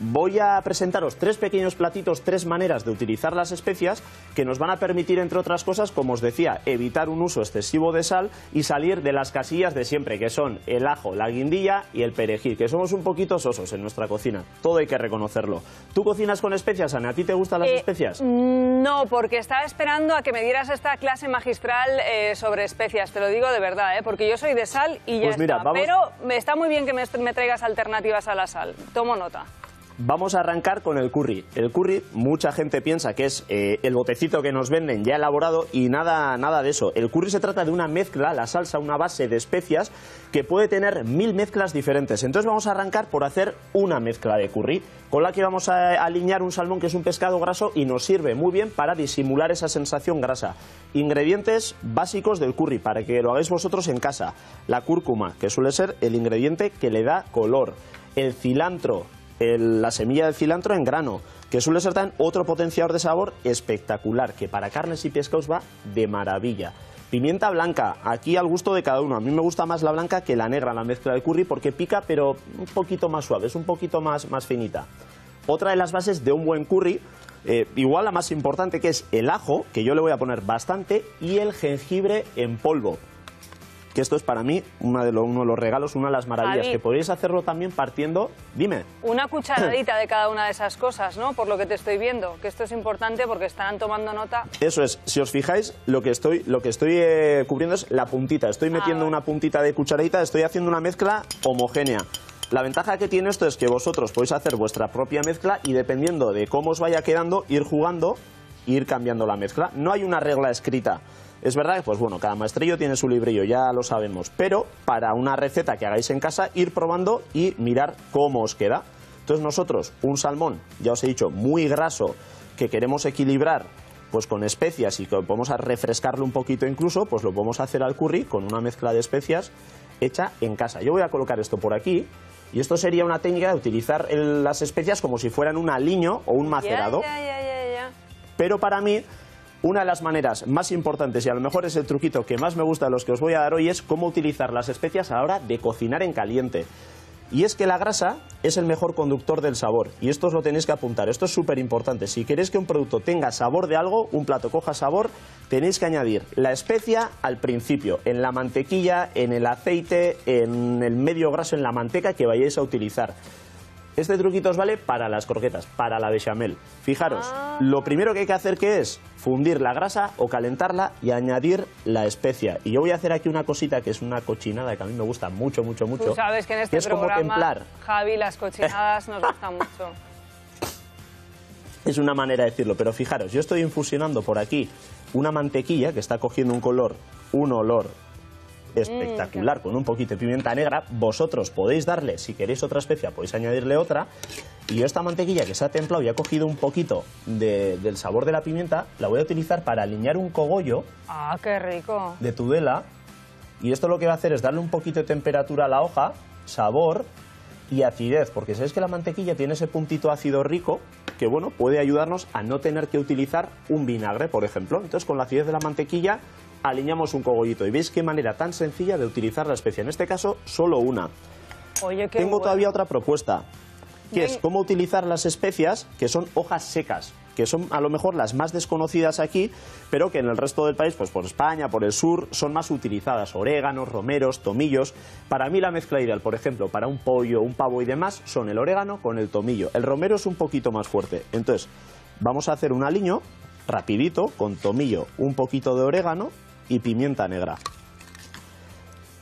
voy a presentaros tres pequeños platitos, tres maneras de utilizar las especias que nos van a permitir, entre otras cosas, como os decía, evitar un uso excesivo de sal y salir de las casillas de siempre, que son el ajo, la guindilla y el perejil, que somos un poquito sosos en nuestra cocina, todo hay que reconocerlo. ¿Tú cocinas con especias, Ana? ¿A ti te gustan las especias? No, porque estaba esperando a que me dieras esta clase magistral sobre especias, te lo digo de verdad, porque yo soy de sal y ya pues mira, está, pero está muy bien que me traigas alternativas a la sal, tomo nota. Vamos a arrancar con el curry. El curry, mucha gente piensa que es el botecito que nos venden ya elaborado y nada de eso. El curry se trata de una mezcla, la salsa, una base de especias que puede tener 1000 mezclas diferentes. Entonces vamos a arrancar por hacer una mezcla de curry, con la que vamos a aliñar un salmón, que es un pescado graso y nos sirve muy bien para disimular esa sensación grasa. Ingredientes básicos del curry, para que lo hagáis vosotros en casa. La cúrcuma, que suele ser el ingrediente que le da color. El cilantro, la semilla del cilantro en grano, que suele ser también otro potenciador de sabor espectacular, que para carnes y pescados va de maravilla. Pimienta blanca, aquí al gusto de cada uno. A mí me gusta más la blanca que la negra en la mezcla de curry, porque pica pero un poquito más suave, es un poquito más finita. Otra de las bases de un buen curry, igual la más importante, que es el ajo, que yo le voy a poner bastante, y el jengibre en polvo. Que esto es para mí uno de los regalos, una de las maravillas, Javi, que podéis hacerlo también partiendo, dime. Una cucharadita de cada una de esas cosas, ¿no? Por lo que te estoy viendo, que esto es importante porque estarán tomando nota. Eso es, si os fijáis, lo que estoy cubriendo es la puntita, estoy metiendo una puntita de cucharadita, estoy haciendo una mezcla homogénea. La ventaja que tiene esto es que vosotros podéis hacer vuestra propia mezcla y dependiendo de cómo os vaya quedando, ir jugando e ir cambiando la mezcla. No hay una regla escrita. Es verdad que, pues bueno, cada maestrillo tiene su librillo, ya lo sabemos, pero para una receta que hagáis en casa, ir probando y mirar cómo os queda. Entonces nosotros, un salmón, ya os he dicho, muy graso, que queremos equilibrar pues con especias y que podemos refrescarlo un poquito incluso, pues lo podemos hacer al curry con una mezcla de especias hecha en casa. Yo voy a colocar esto por aquí. Y esto sería una técnica de utilizar las especias como si fueran un aliño o un macerado. Pero para mí, una de las maneras más importantes, y a lo mejor es el truquito que más me gusta de los que os voy a dar hoy, es cómo utilizar las especias a la hora de cocinar en caliente. Y es que la grasa es el mejor conductor del sabor, y esto os lo tenéis que apuntar, esto es súper importante. Si queréis que un producto tenga sabor de algo, un plato coja sabor, tenéis que añadir la especia al principio, en la mantequilla, en el aceite, en el medio graso, en la manteca que vayáis a utilizar. Este truquito os vale para las croquetas, para la bechamel. Fijaros, lo primero que hay que hacer que es fundir la grasa o calentarla y añadir la especia. Y yo voy a hacer aquí una cosita que es una cochinada que a mí me gusta mucho, mucho, mucho. Tú sabes que en este programa, como templar. Javi, las cochinadas nos gustan mucho. Es una manera de decirlo, pero fijaros, yo estoy infusionando por aquí una mantequilla que está cogiendo un color, un olor espectacular, con un poquito de pimienta negra. Vosotros podéis darle, si queréis otra especia, podéis añadirle otra. Y yo esta mantequilla que se ha templado y ha cogido un poquito del sabor de la pimienta, la voy a utilizar para aliñar un cogollo. ¡Ah, qué rico! De Tudela. Y esto lo que va a hacer es darle un poquito de temperatura a la hoja, sabor y acidez, porque sabéis que la mantequilla tiene ese puntito ácido rico que, bueno, puede ayudarnos a no tener que utilizar un vinagre, por ejemplo. Entonces, con la acidez de la mantequilla aliñamos un cogollito y veis qué manera tan sencilla de utilizar la especia, en este caso solo una. Oye, qué Tengo todavía otra propuesta, que es cómo utilizar las especias que son hojas secas, que son a lo mejor las más desconocidas aquí, pero que en el resto del país, pues por España, por el sur, son más utilizadas. Oréganos, romeros, tomillos. Para mí la mezcla ideal, por ejemplo, para un pollo, un pavo y demás, son el orégano con el tomillo. El romero es un poquito más fuerte. Entonces, vamos a hacer un aliño rapidito con tomillo, un poquito de orégano y pimienta negra.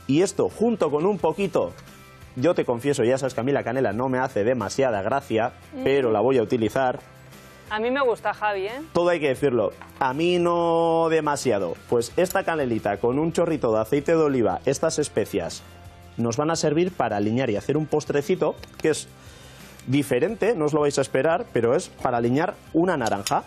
Y esto junto con un poquito, yo te confieso, ya sabes que a mí la canela no me hace demasiada gracia, pero la voy a utilizar. A mí me gusta, Javi, ¿eh? Todo hay que decirlo. A mí no demasiado. Pues esta canelita con un chorrito de aceite de oliva, estas especias, nos van a servir para aliñar y hacer un postrecito que es diferente, no os lo vais a esperar, pero es para aliñar una naranja.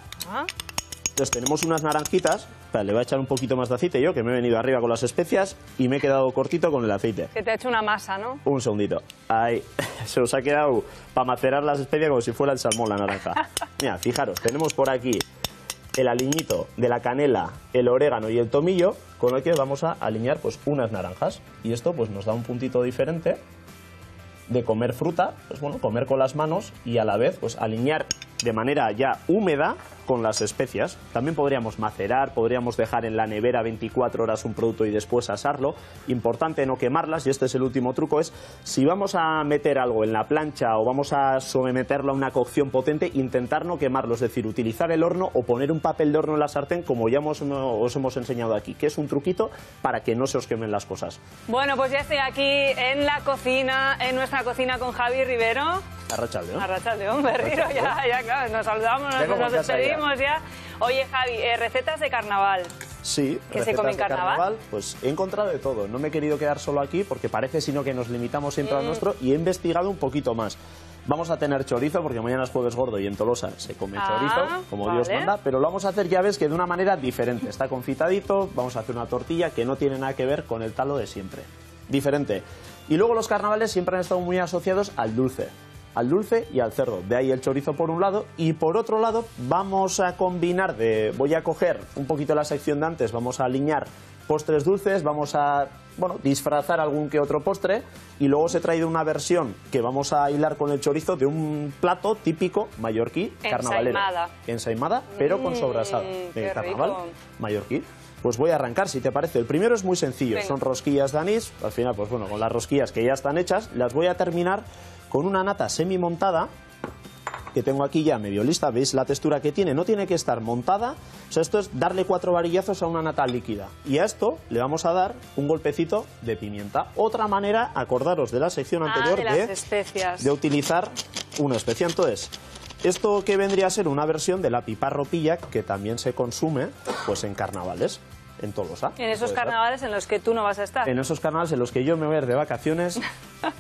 Entonces tenemos unas naranjitas. Espera, le voy a echar un poquito más de aceite yo, que me he venido arriba con las especias y me he quedado cortito con el aceite. Se te ha hecho una masa, ¿no? Un segundito. Ahí, se os ha quedado para macerar las especias como si fuera el salmón la naranja. Mira, fijaros, tenemos por aquí el aliñito de la canela, el orégano y el tomillo, con el que vamos a aliñar pues unas naranjas. Y esto pues nos da un puntito diferente de comer fruta, pues bueno, comer con las manos y a la vez pues alinear de manera ya húmeda con las especias. También podríamos macerar, podríamos dejar en la nevera 24 horas un producto y después asarlo. Importante no quemarlas, y este es el último truco, es si vamos a meter algo en la plancha o vamos a someterlo a una cocción potente, intentar no quemarlo, es decir, utilizar el horno o poner un papel de horno en la sartén, como ya os hemos enseñado aquí, que es un truquito para que no se os quemen las cosas. Bueno, pues ya estoy aquí en la cocina, en nuestra cocina con Javi Rivero. Arratsaldeon. Arratsaldeon, berriro, ya, claro, nos saludamos, nos despedimos ya. Oye, Javi, recetas de carnaval. Sí, ¿qué se come en carnaval? Pues he encontrado de todo, no me he querido quedar solo aquí porque parece sino que nos limitamos siempre al nuestro, y he investigado un poquito más. Vamos a tener chorizo porque mañana es jueves gordo y en Tolosa se come chorizo, como Dios manda, pero lo vamos a hacer, ya ves, que de una manera diferente. Está confitadito, vamos a hacer una tortilla que no tiene nada que ver con el talo de siempre. Diferente. Y luego los carnavales siempre han estado muy asociados al dulce. Al dulce y al cerdo, de ahí el chorizo por un lado, y por otro lado vamos a combinar, voy a coger un poquito la sección de antes, vamos a alinear postres dulces, vamos a disfrazar algún que otro postre, y luego os he traído una versión que vamos a hilar con el chorizo de un plato típico mallorquí carnavalero. Ensaimada, pero con sobrasada de carnaval mallorquí. Pues voy a arrancar, si te parece. El primero es muy sencillo, son rosquillas de anís. Al final, pues bueno, con las rosquillas que ya están hechas, las voy a terminar con una nata semimontada, que tengo aquí ya medio lista. ¿Veis la textura que tiene? No tiene que estar montada. O sea, esto es darle 4 varillazos a una nata líquida. Y a esto le vamos a dar un golpecito de pimienta. Otra manera, acordaros de la sección anterior, de utilizar una especia. Entonces, esto que vendría a ser una versión de la piparropilla, que también se consume pues en carnavales. En Tolosa. En esos carnavales en los que tú no vas a estar. En esos carnavales en los que yo me voy a ir de vacaciones. No.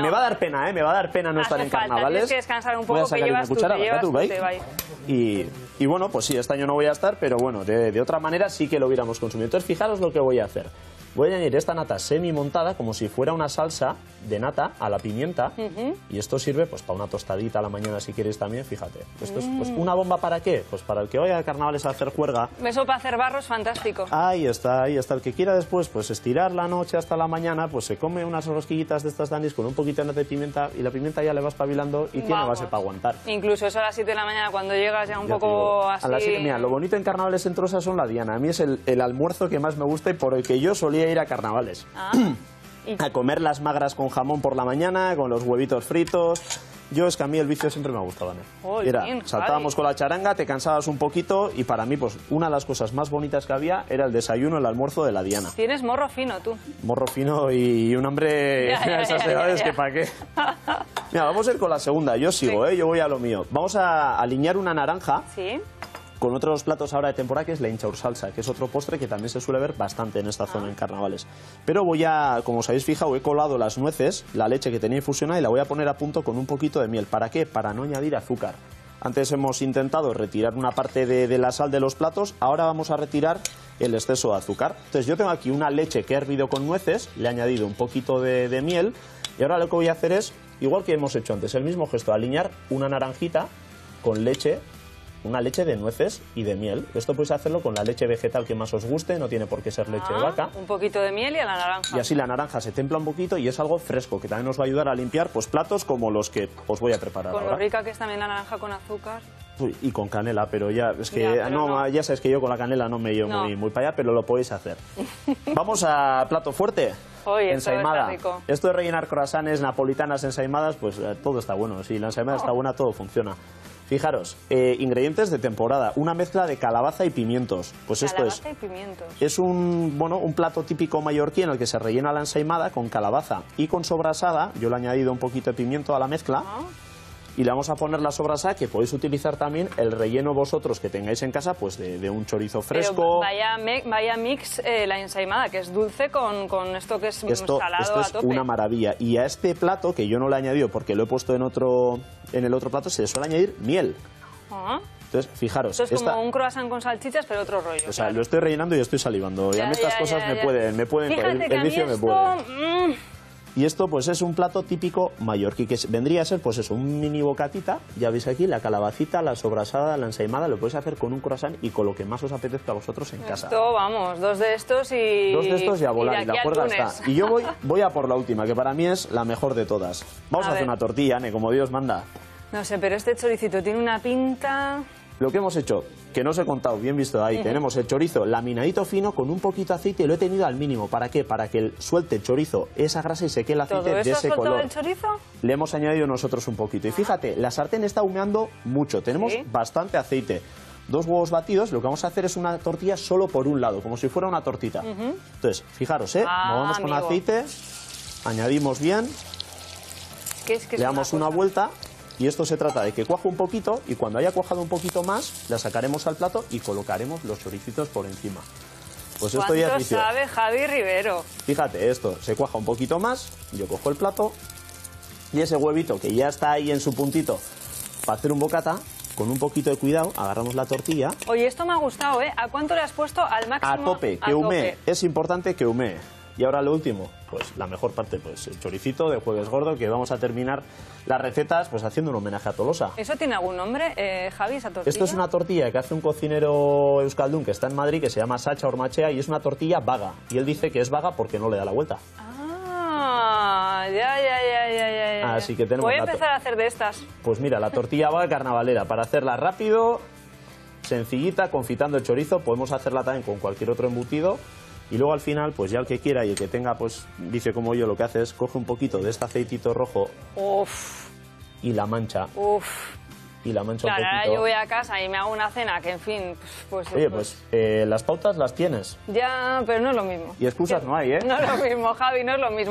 Me va a dar pena, ¿eh? Me va a dar pena no estar en carnavales. Tienes que descansar un poco, que llevas cuchara, y bueno, pues sí, este año no voy a estar, pero bueno, de otra manera sí que lo hubiéramos consumido. Entonces, fijaros lo que voy a hacer. Voy a añadir esta nata semi-montada como si fuera una salsa de nata a la pimienta. Y esto sirve pues para una tostadita a la mañana si queréis también, fíjate. Esto es pues una bomba. ¿Para qué? Pues para el que vaya a carnavales a hacer juerga. Eso para hacer barro es fantástico. Ahí está, el que quiera después pues estirar la noche hasta la mañana, pues se come unas rosquillitas de estas de anís con un poquito de nata de pimienta, y la pimienta ya le va espabilando y tiene base para aguantar. Incluso eso a las 7 de la mañana cuando llegas ya un poco digo, así. A las 7, mira, lo bonito en carnavales en Tolosa son la diana. A mí es el almuerzo que más me gusta y por el que yo solía ir a carnavales, a comer las magras con jamón por la mañana, con los huevitos fritos. Yo es que a mí el vicio siempre me ha gustado, ¿no? Era, saltábamos con la charanga, te cansabas un poquito, y para mí pues una de las cosas más bonitas que había era el desayuno, el almuerzo de la diana. Tienes morro fino tú. Morro fino y un hambre a esas edades que para qué. Mira, vamos a ir con la segunda, yo sigo, yo voy a lo mío. Vamos a alinear una naranja. Sí. Con otros platos ahora de temporada, que es la intxaursaltsa, que es otro postre que también se suele ver bastante en esta zona en carnavales. Pero voy a, como os habéis fijado, he colado las nueces, la leche que tenía infusionada, y la voy a poner a punto con un poquito de miel. ¿Para qué? Para no añadir azúcar. Antes hemos intentado retirar una parte de la sal de los platos, ahora vamos a retirar el exceso de azúcar. Entonces yo tengo aquí una leche que he hervido con nueces, le he añadido un poquito de miel, y ahora lo que voy a hacer es, igual que hemos hecho antes, el mismo gesto, alinear una naranjita con leche. Una leche de nueces y de miel. Esto podéis hacerlo con la leche vegetal que más os guste, no tiene por qué ser leche de vaca. Un poquito de miel y a la naranja. Y así la naranja se templa un poquito y es algo fresco, que también os va a ayudar a limpiar pues platos como los que os voy a preparar ahora. Con lo rica que es también la naranja con azúcar. Y con canela, pero ya es que ya sabes que yo con la canela no me llevo muy para allá, pero lo podéis hacer. Vamos a plato fuerte. Oye, ensaimada. Esto de rellenar croissants, napolitanas, ensaimadas, pues todo está bueno. Si la ensaimada está buena, todo funciona. Fijaros, ingredientes de temporada, una mezcla de calabaza y pimientos. Pues esto es. Calabaza y pimientos. Es un plato típico mallorquí en el que se rellena la ensaimada con calabaza y con sobrasada. Yo le he añadido un poquito de pimiento a la mezcla. Y le vamos a poner la sobrasada, que podéis utilizar también el relleno vosotros que tengáis en casa, pues de un chorizo fresco. Pero vaya mix la ensaimada, que es dulce con esto que es salado. Esto es a tope. Una maravilla. Y a este plato, que yo no le he añadido porque lo he puesto en el otro plato, se le suele añadir miel. Entonces, fijaros. Esto es como un croissant con salchichas, pero otro rollo. O sea, lo estoy rellenando y estoy salivando. Y a mí estas cosas me pueden. El vicio me puede. Y esto pues es un plato típico mallorquí, que vendría a ser pues eso, un mini bocatita, ya veis aquí, la calabacita, la sobrasada, la ensaimada, lo podéis hacer con un croissant y con lo que más os apetezca a vosotros en casa. Esto, vamos, dos de estos y... Dos de estos y a volar, y la cuerda está. Y yo voy a por la última, que para mí es la mejor de todas. Vamos a hacer una tortilla, Ane, como Dios manda. No sé, pero este choricito tiene una pinta... Lo que hemos hecho, que no os he contado, bien visto ahí, tenemos el chorizo laminadito fino con un poquito de aceite y lo he tenido al mínimo. ¿Para qué? Para que suelte el chorizo esa grasa y se quede el aceite de ese color. ¿Todo esto es el chorizo? Le hemos añadido nosotros un poquito. Y fíjate, la sartén está humeando mucho, tenemos bastante aceite. Dos huevos batidos, lo que vamos a hacer es una tortilla solo por un lado, como si fuera una tortita. Entonces, fijaros, movemos con aceite, añadimos bien, le damos una vuelta... Y esto se trata de que cuaje un poquito y cuando haya cuajado un poquito más, la sacaremos al plato y colocaremos los choricitos por encima. Pues esto ya es... ¿Cuánto sabe Javi Rivero? Fíjate, esto se cuaja un poquito más, yo cojo el plato y ese huevito que ya está ahí en su puntito para hacer un bocata, con un poquito de cuidado, agarramos la tortilla. Oye, esto me ha gustado, ¿eh? ¿A cuánto le has puesto al máximo? A tope, que humee. Es importante que humee. Y ahora lo último, pues la mejor parte, pues el choricito de Jueves Gordo, que vamos a terminar las recetas pues haciendo un homenaje a Tolosa. ¿Eso tiene algún nombre, Javi, esa tortilla? Esto es una tortilla que hace un cocinero euskaldún que está en Madrid, que se llama Sacha Ormachea, y es una tortilla vaga. Y él dice que es vaga porque no le da la vuelta. Ah, ya. Así que tenemos... Voy a empezar a hacer de estas. Pues mira, la tortilla vaga carnavalera, para hacerla rápido, sencillita, confitando el chorizo, podemos hacerla también con cualquier otro embutido. Y luego al final, pues ya el que quiera y el que tenga, pues dice como yo, lo que hace es coge un poquito de este aceitito rojo y la mancha. Y la mancha un poquito. Ahora yo voy a casa y me hago una cena que, en fin, pues... Oye, pues las pautas las tienes. Ya, pero no es lo mismo. Y excusas no hay, ¿eh? No es lo mismo, Javi, no es lo mismo.